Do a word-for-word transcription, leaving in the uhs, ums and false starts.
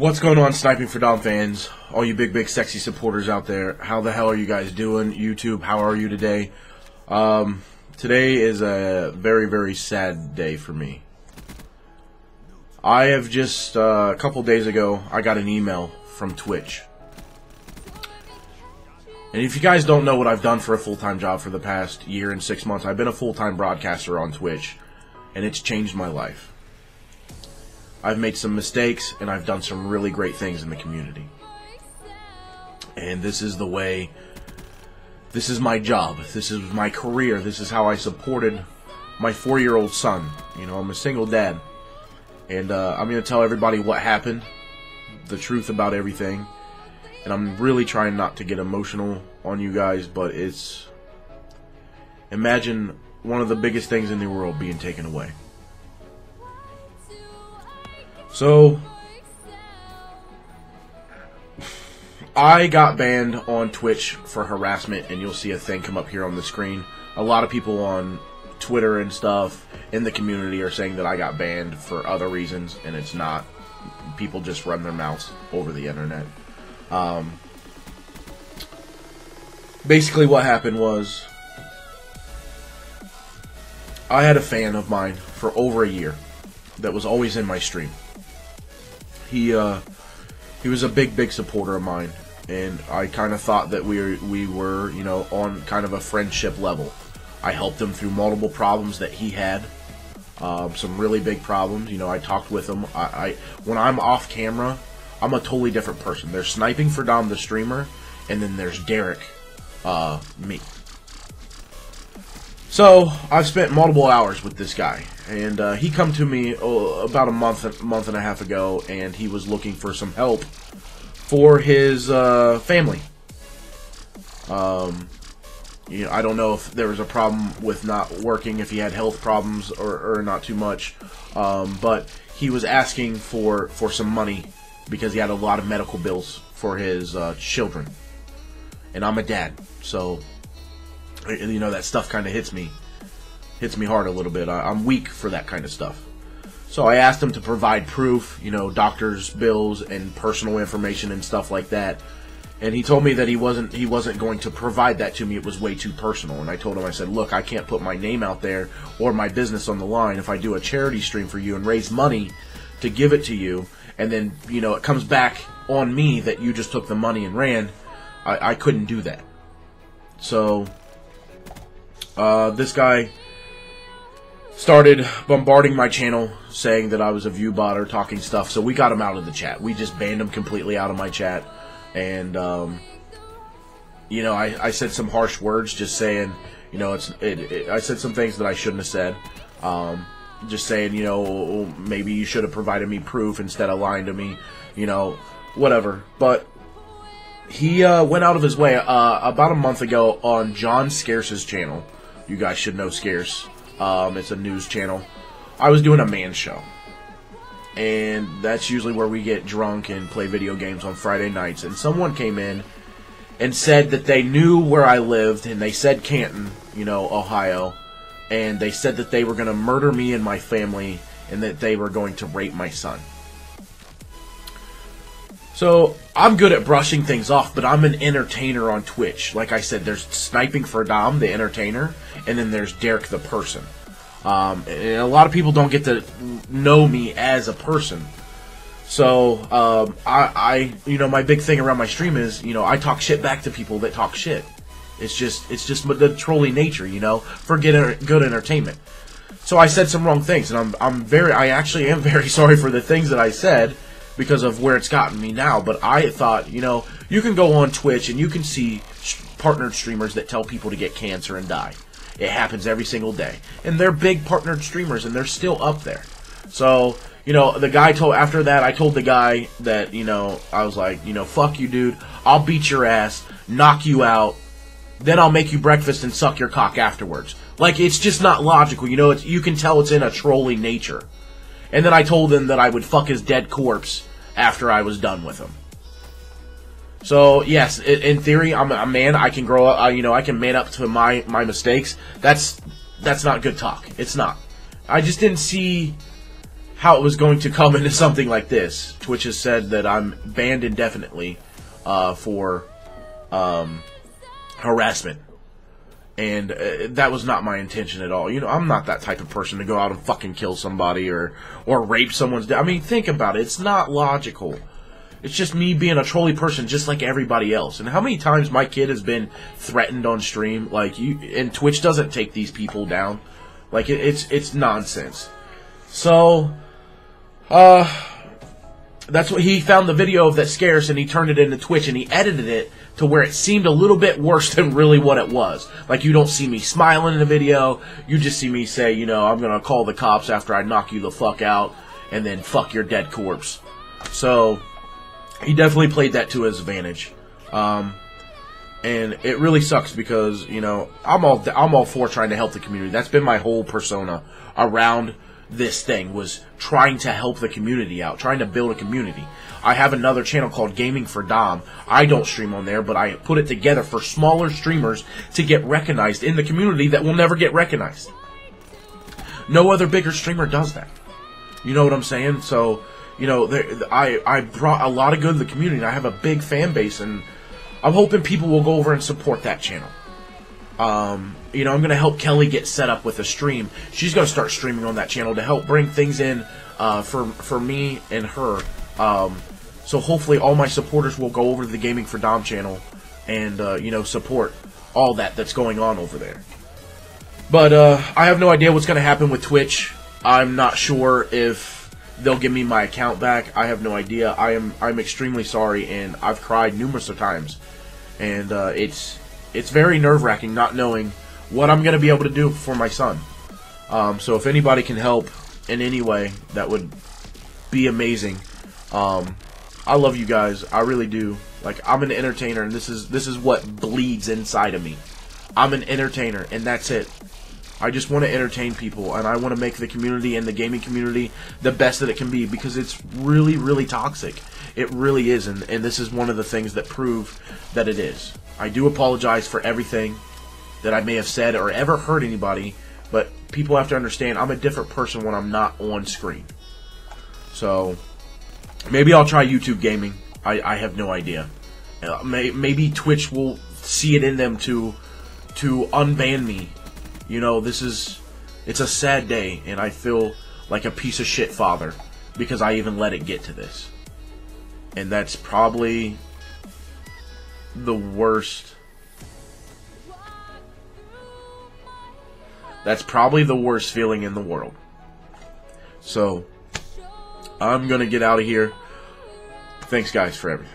What's going on, Sniping for Dom fans? All you big, big, sexy supporters out there, how the hell are you guys doing? YouTube, how are you today? Um, today is a very, very sad day for me. I have just, uh, a couple days ago, I got an email from Twitch. And if you guys don't know what I've done for a full-time job for the past year and six months, I've been a full-time broadcaster on Twitch, and it's changed my life. I've made some mistakes, and I've done some really great things in the community. And this is the way, this is my job, this is my career, this is how I supported my four-year-old son. You know, I'm a single dad, and uh, I'm going to tell everybody what happened, the truth about everything, and I'm really trying not to get emotional on you guys, but it's, imagine one of the biggest things in the world being taken away. So, I got banned on Twitch for harassment, and you'll see a thing come up here on the screen. A lot of people on Twitter and stuff in the community are saying that I got banned for other reasons, and it's not. People just run their mouths over the internet. Um, basically what happened was, I had a fan of mine for over a year that was always in my stream. He uh, he was a big, big supporter of mine, and I kind of thought that we were, we were, you know, on kind of a friendship level. I helped him through multiple problems that he had, um, some really big problems. You know, I talked with him. I, I when I'm off camera, I'm a totally different person. There's Sniping for Dom, the streamer, and then there's Derek, uh, me. So I've spent multiple hours with this guy, and uh, he come to me oh, about a month, month and a half ago, and he was looking for some help for his uh, family. Um, you know, I don't know if there was a problem with not working, if he had health problems or, or not too much, um, but he was asking for for some money because he had a lot of medical bills for his uh, children, and I'm a dad, so. You know, that stuff kind of hits me, hits me hard a little bit. I, I'm weak for that kind of stuff. So I asked him to provide proof, you know, doctor's bills and personal information and stuff like that. And he told me that he wasn't, he wasn't going to provide that to me. It was way too personal. And I told him, I said, look, I can't put my name out there or my business on the line. If I do a charity stream for you and raise money to give it to you, and then, you know, it comes back on me that you just took the money and ran, I, I couldn't do that. So... Uh, this guy started bombarding my channel, saying that I was a view bot or talking stuff, so we got him out of the chat. We just banned him completely out of my chat, and, um, you know, I, I said some harsh words, just saying, you know, it's. It, it, I said some things that I shouldn't have said, um, just saying, you know, maybe you should have provided me proof instead of lying to me, you know, whatever, but... He uh, went out of his way uh, about a month ago on John Scarce's channel. You guys should know Scarce. Um, it's a news channel. I was doing a man show. And that's usually where we get drunk and play video games on Friday nights. And someone came in and said that they knew where I lived. And they said Canton, you know, Ohio. And they said that they were going to murder me and my family. And that they were going to rape my son. So, I'm good at brushing things off, but I'm an entertainer on Twitch. Like I said, there's Sniping for Dom, the entertainer, and then there's Derek, the person. Um, and a lot of people don't get to know me as a person. So, um, I, I, you know, my big thing around my stream is, you know, I talk shit back to people that talk shit. It's just, it's just the trolling nature, you know, for good, good entertainment. So I said some wrong things, and I'm, I'm very, I actually am very sorry for the things that I said, because of where it's gotten me now. But I thought, you know, you can go on Twitch and you can see partnered streamers that tell people to get cancer and die. It happens every single day. And they're big partnered streamers, and they're still up there. So, you know, the guy told, after that, I told the guy that, you know, I was like, you know, fuck you, dude. I'll beat your ass, knock you out, then I'll make you breakfast and suck your cock afterwards. Like, it's just not logical. You know, it's, you can tell it's in a trolling nature. And then I told him that I would fuck his dead corpse after I was done with him. So yes, in theory, I'm a man. I can grow up. You know, I can man up to my my mistakes. That's that's not good talk. It's not. I just didn't see how it was going to come into something like this. Twitch has said that I'm banned indefinitely uh, for um, harassment. And uh, that was not my intention at all. You know, I'm not that type of person to go out and fucking kill somebody or, or rape someone's death. I mean, think about it. It's not logical. It's just me being a trolley person just like everybody else. And how many times my kid has been threatened on stream? Like, you, and Twitch doesn't take these people down. Like, it, it's, it's nonsense. So, uh, that's what he found the video of that Scarce, and he turned it into Twitch, and he edited it to where it seemed a little bit worse than really what it was. Like, you don't see me smiling in the video, you just see me say, you know, I'm gonna call the cops after I knock you the fuck out, and then fuck your dead corpse. So, he definitely played that to his advantage. Um, and it really sucks because, you know, I'm all, I'm all for trying to help the community. That's been my whole persona around this thing, was trying to help the community out, trying to build a community. I have another channel called Gaming for Dom. I don't stream on there, but I put it together for smaller streamers to get recognized in the community that will never get recognized. No other bigger streamer does that. You know what I'm saying? So, you know, there, I, I brought a lot of good to the community. I have a big fan base, and I'm hoping people will go over and support that channel. Um, you know, I'm going to help Kelly get set up with a stream. She's going to start streaming on that channel to help bring things in uh, for, for me and her. Um, so hopefully all my supporters will go over to the Gaming for Dom channel and, uh, you know, support all that that's going on over there. But uh, I have no idea what's going to happen with Twitch. I'm not sure if they'll give me my account back. I have no idea. I am, I'm extremely sorry, and I've cried numerous of times. And uh, it's... It's very nerve-wracking not knowing what I'm going to be able to do for my son. Um, so if anybody can help in any way, that would be amazing. Um, I love you guys. I really do. Like, I'm an entertainer, and this is this is what bleeds inside of me. I'm an entertainer, and that's it. I just want to entertain people, and I want to make the community and the gaming community the best that it can be, because it's really, really toxic. It really is, and, and this is one of the things that prove that it is. I do apologize for everything that I may have said or ever hurt anybody, but people have to understand I'm a different person when I'm not on screen. So, maybe I'll try YouTube gaming. I, I have no idea. Uh, may, maybe Twitch will see it in them to, to unban me. You know, this is, it's a sad day, and I feel like a piece of shit father because I even let it get to this. And that's probably the worst. That's probably the worst feeling in the world. So, I'm gonna get out of here. Thanks, guys, for everything.